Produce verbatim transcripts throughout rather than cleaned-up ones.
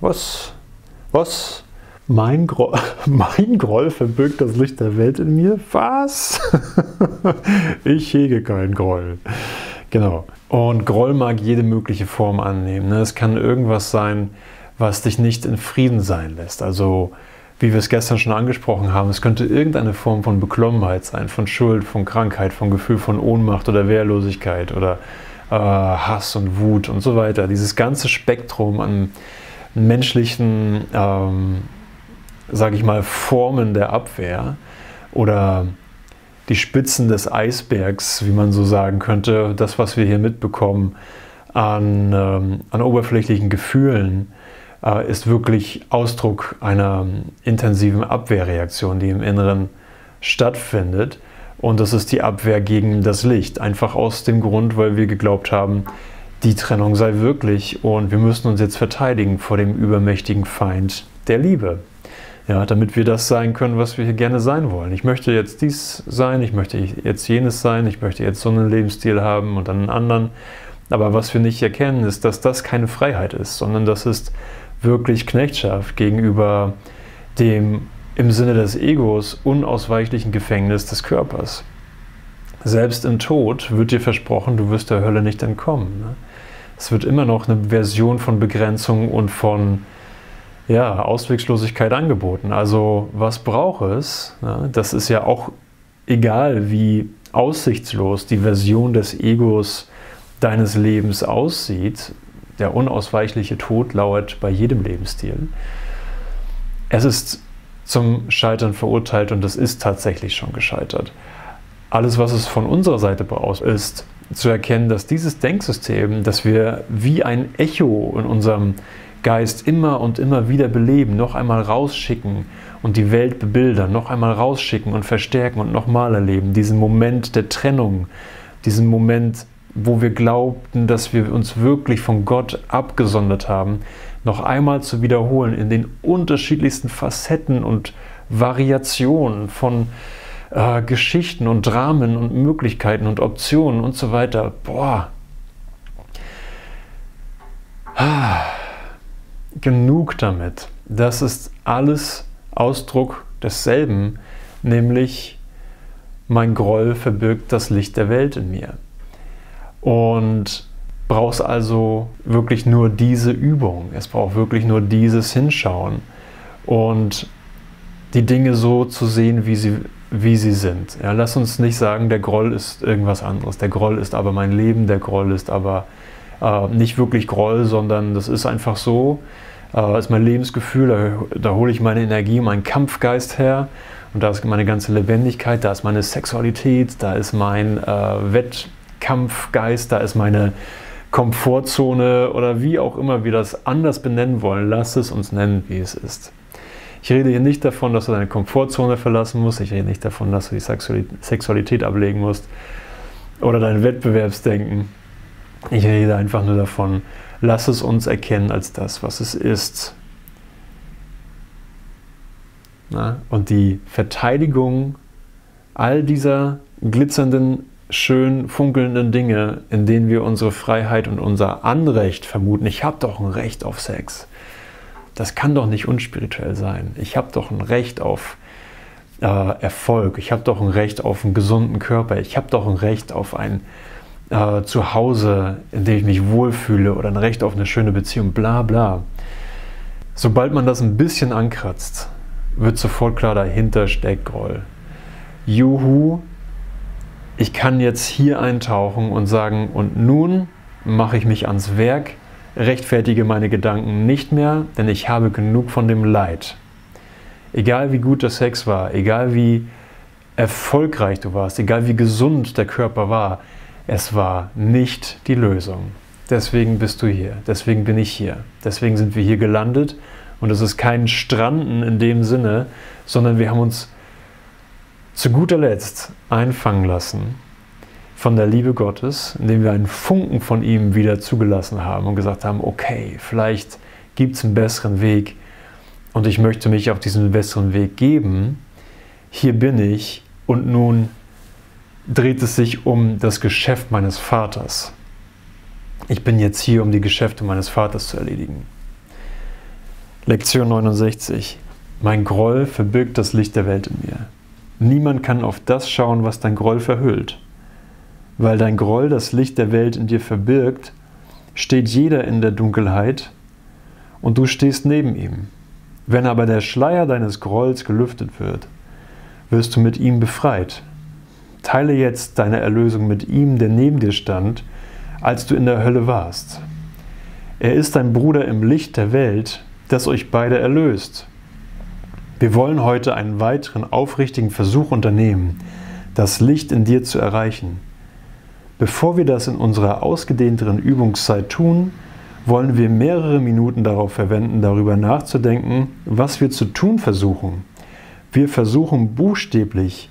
Was? Was? Mein Groll, mein Groll verbirgt das Licht der Welt in mir? Was? Ich hege keinen Groll. Genau. Und Groll mag jede mögliche Form annehmen. Es kann irgendwas sein, was dich nicht in Frieden sein lässt. Also, wie wir es gestern schon angesprochen haben, es könnte irgendeine Form von Beklommenheit sein, von Schuld, von Krankheit, von Gefühl von Ohnmacht oder Wehrlosigkeit oder äh, Hass und Wut und so weiter. Dieses ganze Spektrum an menschlichen, ähm, sage ich mal, Formen der Abwehr oder die Spitzen des Eisbergs, wie man so sagen könnte, das, was wir hier mitbekommen an, ähm, an oberflächlichen Gefühlen, äh, ist wirklich Ausdruck einer intensiven Abwehrreaktion, die im Inneren stattfindet. Und das ist die Abwehr gegen das Licht, einfach aus dem Grund, weil wir geglaubt haben, die Trennung sei wirklich und wir müssen uns jetzt verteidigen vor dem übermächtigen Feind der Liebe. Ja, damit wir das sein können, was wir hier gerne sein wollen. Ich möchte jetzt dies sein, ich möchte jetzt jenes sein, ich möchte jetzt so einen Lebensstil haben und dann einen anderen. Aber was wir nicht erkennen, ist, dass das keine Freiheit ist, sondern das ist wirklich Knechtschaft gegenüber dem im Sinne des Egos unausweichlichen Gefängnis des Körpers. Selbst im Tod wird dir versprochen, du wirst der Hölle nicht entkommen. Ne? Es wird immer noch eine Version von Begrenzung und von ja, Ausweglosigkeit angeboten. Also was braucht es? Das ist ja auch egal, wie aussichtslos die Version des Egos deines Lebens aussieht. Der unausweichliche Tod lauert bei jedem Lebensstil. Es ist zum Scheitern verurteilt und es ist tatsächlich schon gescheitert. Alles, was es von unserer Seite aus ist, zu erkennen, dass dieses Denksystem, das wir wie ein Echo in unserem Geist immer und immer wieder beleben, noch einmal rausschicken und die Welt bebildern, noch einmal rausschicken und verstärken und nochmal erleben. Diesen Moment der Trennung, diesen Moment, wo wir glaubten, dass wir uns wirklich von Gott abgesondert haben, noch einmal zu wiederholen in den unterschiedlichsten Facetten und Variationen von äh, Geschichten und Dramen und Möglichkeiten und Optionen und so weiter. Boah! Ah. Genug damit. Das ist alles Ausdruck desselben, nämlich mein Groll verbirgt das Licht der Welt in mir. Und brauchst also wirklich nur diese Übung. Es braucht wirklich nur dieses Hinschauen und die Dinge so zu sehen, wie sie, wie sie sind. Ja, lass uns nicht sagen, der Groll ist irgendwas anderes. Der Groll ist aber mein Leben, der Groll ist aber äh, nicht wirklich Groll, sondern das ist einfach so, äh, ist mein Lebensgefühl, da, da hole ich meine Energie, meinen Kampfgeist her und da ist meine ganze Lebendigkeit, da ist meine Sexualität, da ist mein äh, Wettkampfgeist, da ist meine Komfortzone oder wie auch immer wir das anders benennen wollen, lass es uns nennen, wie es ist. Ich rede hier nicht davon, dass du deine Komfortzone verlassen musst, ich rede nicht davon, dass du die Sexualität ablegen musst oder dein Wettbewerbsdenken. Ich rede einfach nur davon, lass es uns erkennen als das, was es ist. Na? Und die Verteidigung all dieser glitzernden, schön funkelnden Dinge, in denen wir unsere Freiheit und unser Anrecht vermuten, ich habe doch ein Recht auf Sex. Das kann doch nicht unspirituell sein. Ich habe doch ein Recht auf äh, Erfolg. Ich habe doch ein Recht auf einen gesunden Körper. Ich habe doch ein Recht auf ein Äh, zu Hause, in dem ich mich wohlfühle oder ein Recht auf eine schöne Beziehung, bla bla. Sobald man das ein bisschen ankratzt, wird sofort klar, dahinter steckt Groll. Juhu, ich kann jetzt hier eintauchen und sagen, und nun mache ich mich ans Werk, rechtfertige meine Gedanken nicht mehr, denn ich habe genug von dem Leid. Egal wie gut der Sex war, egal wie erfolgreich du warst, egal wie gesund der Körper war, es war nicht die Lösung. Deswegen bist du hier. Deswegen bin ich hier. Deswegen sind wir hier gelandet. Und es ist kein Stranden in dem Sinne, sondern wir haben uns zu guter Letzt einfangen lassen von der Liebe Gottes, indem wir einen Funken von ihm wieder zugelassen haben und gesagt haben, okay, vielleicht gibt es einen besseren Weg und ich möchte mich auf diesen besseren Weg geben. Hier bin ich und nun dreht es sich um das Geschäft meines Vaters. Ich bin jetzt hier, um die Geschäfte meines Vaters zu erledigen. Lektion neunundsechzig. Mein Groll verbirgt das Licht der Welt in mir. Niemand kann auf das schauen, was dein Groll verhüllt. Weil dein Groll das Licht der Welt in dir verbirgt, steht jeder in der Dunkelheit und du stehst neben ihm. Wenn aber der Schleier deines Grolls gelüftet wird, wirst du mit ihm befreit. Teile jetzt deine Erlösung mit ihm, der neben dir stand, als du in der Hölle warst. Er ist dein Bruder im Licht der Welt, das euch beide erlöst. Wir wollen heute einen weiteren aufrichtigen Versuch unternehmen, das Licht in dir zu erreichen. Bevor wir das in unserer ausgedehnteren Übungszeit tun, wollen wir mehrere Minuten darauf verwenden, darüber nachzudenken, was wir zu tun versuchen. Wir versuchen buchstäblich,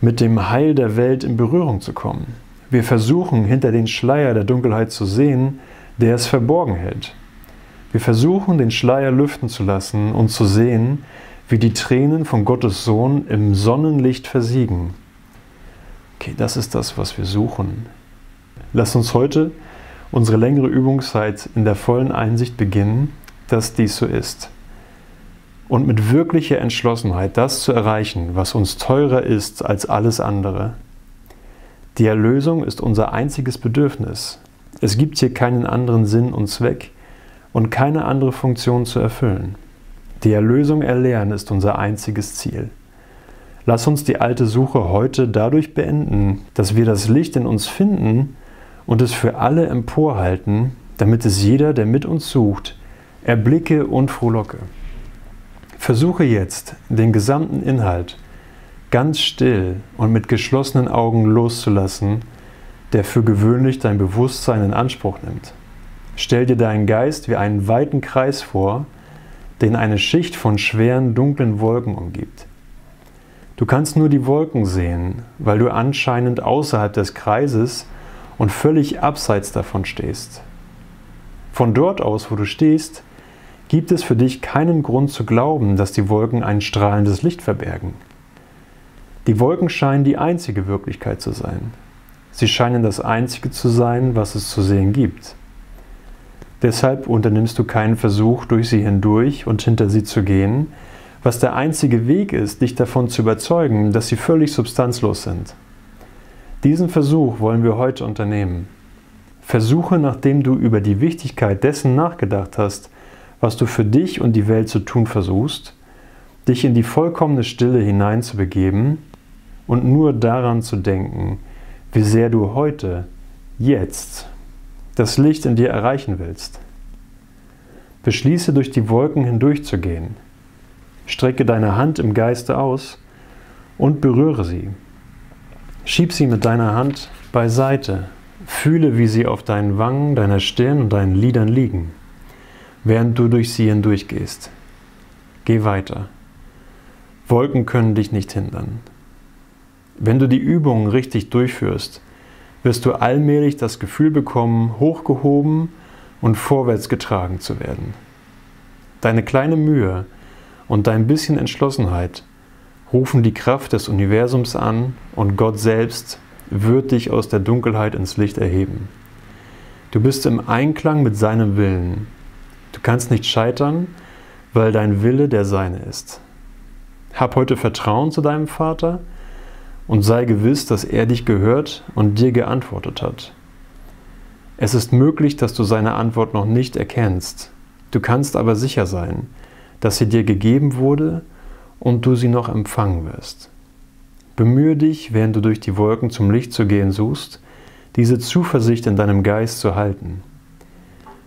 mit dem Heil der Welt in Berührung zu kommen. Wir versuchen, hinter den Schleier der Dunkelheit zu sehen, der es verborgen hält. Wir versuchen, den Schleier lüften zu lassen und zu sehen, wie die Tränen von Gottes Sohn im Sonnenlicht versiegen. Okay, das ist das, was wir suchen. Lasst uns heute unsere längere Übungszeit in der vollen Einsicht beginnen, dass dies so ist. Und mit wirklicher Entschlossenheit das zu erreichen, was uns teurer ist als alles andere. Die Erlösung ist unser einziges Bedürfnis. Es gibt hier keinen anderen Sinn und Zweck und keine andere Funktion zu erfüllen. Die Erlösung erlernen ist unser einziges Ziel. Lass uns die alte Suche heute dadurch beenden, dass wir das Licht in uns finden und es für alle emporhalten, damit es jeder, der mit uns sucht, erblicke und frohlocke. Versuche jetzt, den gesamten Inhalt ganz still und mit geschlossenen Augen loszulassen, der für gewöhnlich dein Bewusstsein in Anspruch nimmt. Stell dir deinen Geist wie einen weiten Kreis vor, den eine Schicht von schweren, dunklen Wolken umgibt. Du kannst nur die Wolken sehen, weil du anscheinend außerhalb des Kreises und völlig abseits davon stehst. Von dort aus, wo du stehst, gibt es für dich keinen Grund zu glauben, dass die Wolken ein strahlendes Licht verbergen. Die Wolken scheinen die einzige Wirklichkeit zu sein. Sie scheinen das Einzige zu sein, was es zu sehen gibt. Deshalb unternimmst du keinen Versuch, durch sie hindurch und hinter sie zu gehen, was der einzige Weg ist, dich davon zu überzeugen, dass sie völlig substanzlos sind. Diesen Versuch wollen wir heute unternehmen. Versuche, nachdem du über die Wichtigkeit dessen nachgedacht hast, was du für dich und die Welt zu tun versuchst, dich in die vollkommene Stille hineinzubegeben und nur daran zu denken, wie sehr du heute, jetzt, das Licht in dir erreichen willst. Beschließe, durch die Wolken hindurchzugehen. Strecke deine Hand im Geiste aus und berühre sie. Schieb sie mit deiner Hand beiseite. Fühle, wie sie auf deinen Wangen, deiner Stirn und deinen Lidern liegen, während du durch sie hindurchgehst. Geh weiter. Wolken können dich nicht hindern. Wenn du die Übung richtig durchführst, wirst du allmählich das Gefühl bekommen, hochgehoben und vorwärts getragen zu werden. Deine kleine Mühe und dein bisschen Entschlossenheit rufen die Kraft des Universums an und Gott selbst wird dich aus der Dunkelheit ins Licht erheben. Du bist im Einklang mit seinem Willen. Du kannst nicht scheitern, weil dein Wille der seine ist. Hab heute Vertrauen zu deinem Vater und sei gewiss, dass er dich gehört und dir geantwortet hat. Es ist möglich, dass du seine Antwort noch nicht erkennst. Du kannst aber sicher sein, dass sie dir gegeben wurde und du sie noch empfangen wirst. Bemühe dich, während du durch die Wolken zum Licht zu gehen suchst, diese Zuversicht in deinem Geist zu halten.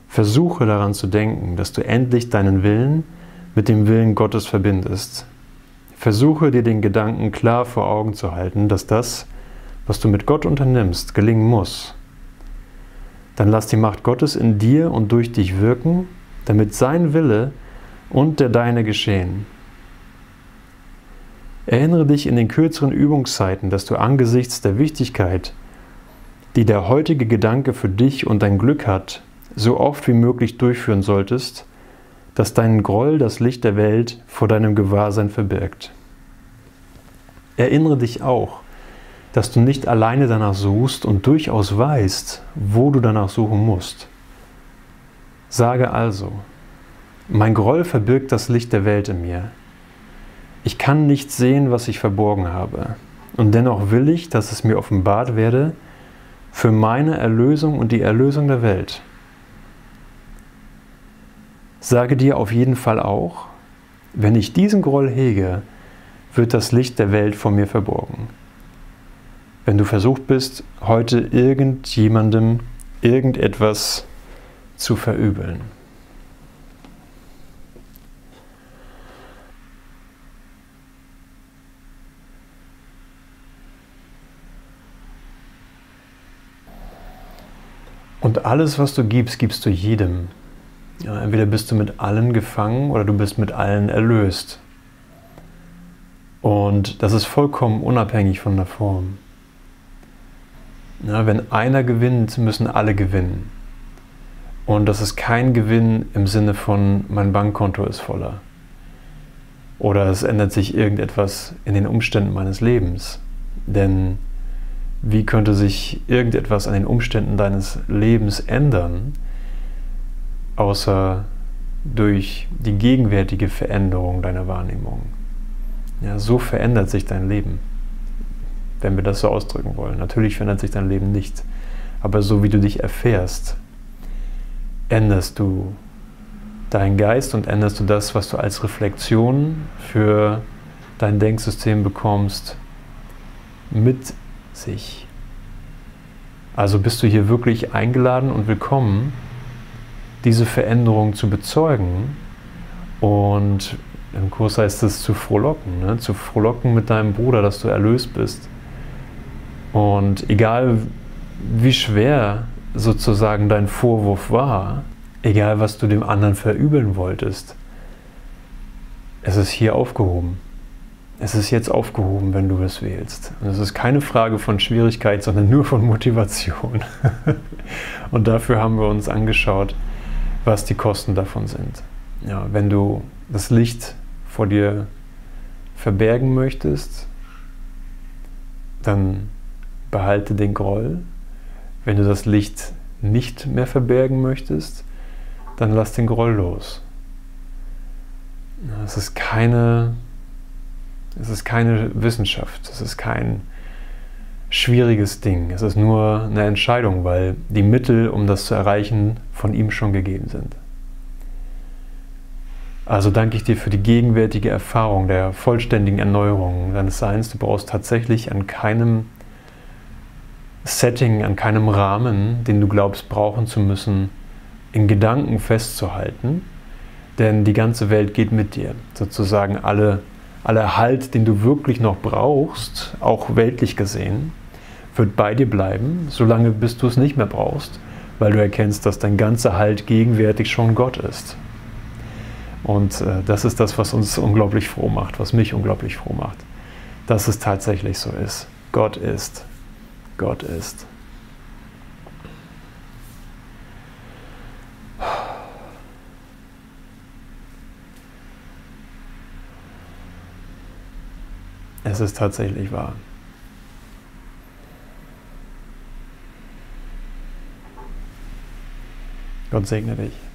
Versuche daran zu denken, dass du endlich deinen Willen mit dem Willen Gottes verbindest. Versuche, dir den Gedanken klar vor Augen zu halten, dass das, was du mit Gott unternimmst, gelingen muss. Dann lass die Macht Gottes in dir und durch dich wirken, damit sein Wille und der deine geschehen. Erinnere dich in den kürzeren Übungszeiten, dass du angesichts der Wichtigkeit, die der heutige Gedanke für dich und dein Glück hat, so oft wie möglich durchführen solltest, dass dein Groll das Licht der Welt vor deinem Gewahrsein verbirgt. Erinnere dich auch, dass du nicht alleine danach suchst und durchaus weißt, wo du danach suchen musst. Sage also, Mein Groll verbirgt das Licht der Welt in mir. Ich kann nicht sehen, was ich verborgen habe. Und dennoch will ich, dass es mir offenbart werde, für meine Erlösung und die Erlösung der Welt. Sage dir auf jeden Fall auch, wenn ich diesen Groll hege, wird das Licht der Welt vor mir verborgen. Wenn du versucht bist, heute irgendjemandem irgendetwas zu verübeln. Und alles, was du gibst, gibst du jedem. Ja, entweder bist du mit allen gefangen oder du bist mit allen erlöst. Und das ist vollkommen unabhängig von der Form. Ja, wenn einer gewinnt, müssen alle gewinnen. Und das ist kein Gewinn im Sinne von, mein Bankkonto ist voller. Oder es ändert sich irgendetwas in den Umständen meines Lebens. Denn wie könnte sich irgendetwas an den Umständen deines Lebens ändern, außer durch die gegenwärtige Veränderung deiner Wahrnehmung? Ja, so verändert sich dein Leben, wenn wir das so ausdrücken wollen. Natürlich verändert sich dein Leben nicht, aber so wie du dich erfährst, änderst du deinen Geist und änderst du das, was du als Reflexion für dein Denksystem bekommst, mit sich. Also bist du hier wirklich eingeladen und willkommen, diese Veränderung zu bezeugen und im Kurs heißt es zu frohlocken, ne? Zu frohlocken mit deinem Bruder, dass du erlöst bist. Und egal wie schwer sozusagen dein Vorwurf war, egal was du dem anderen verübeln wolltest, es ist hier aufgehoben. Es ist jetzt aufgehoben, wenn du es wählst. Und es ist keine Frage von Schwierigkeit, sondern nur von Motivation. Und dafür haben wir uns angeschaut, was die Kosten davon sind. Ja, wenn du das Licht vor dir verbergen möchtest, dann behalte den Groll. Wenn du das Licht nicht mehr verbergen möchtest, dann lass den Groll los. Es ist keine... Es ist keine Wissenschaft, es ist kein schwieriges Ding, es ist nur eine Entscheidung, weil die Mittel, um das zu erreichen, von ihm schon gegeben sind. Also danke ich dir für die gegenwärtige Erfahrung der vollständigen Erneuerung deines Seins. Du brauchst tatsächlich an keinem Setting, an keinem Rahmen, den du glaubst brauchen zu müssen, in Gedanken festzuhalten, denn die ganze Welt geht mit dir, sozusagen alle Aller Halt, den du wirklich noch brauchst, auch weltlich gesehen, wird bei dir bleiben, solange bis du es nicht mehr brauchst, weil du erkennst, dass dein ganzer Halt gegenwärtig schon Gott ist. Und äh, das ist das, was uns unglaublich froh macht, was mich unglaublich froh macht, dass es tatsächlich so ist. Gott ist. Gott ist. Es ist tatsächlich wahr. Gott segne dich.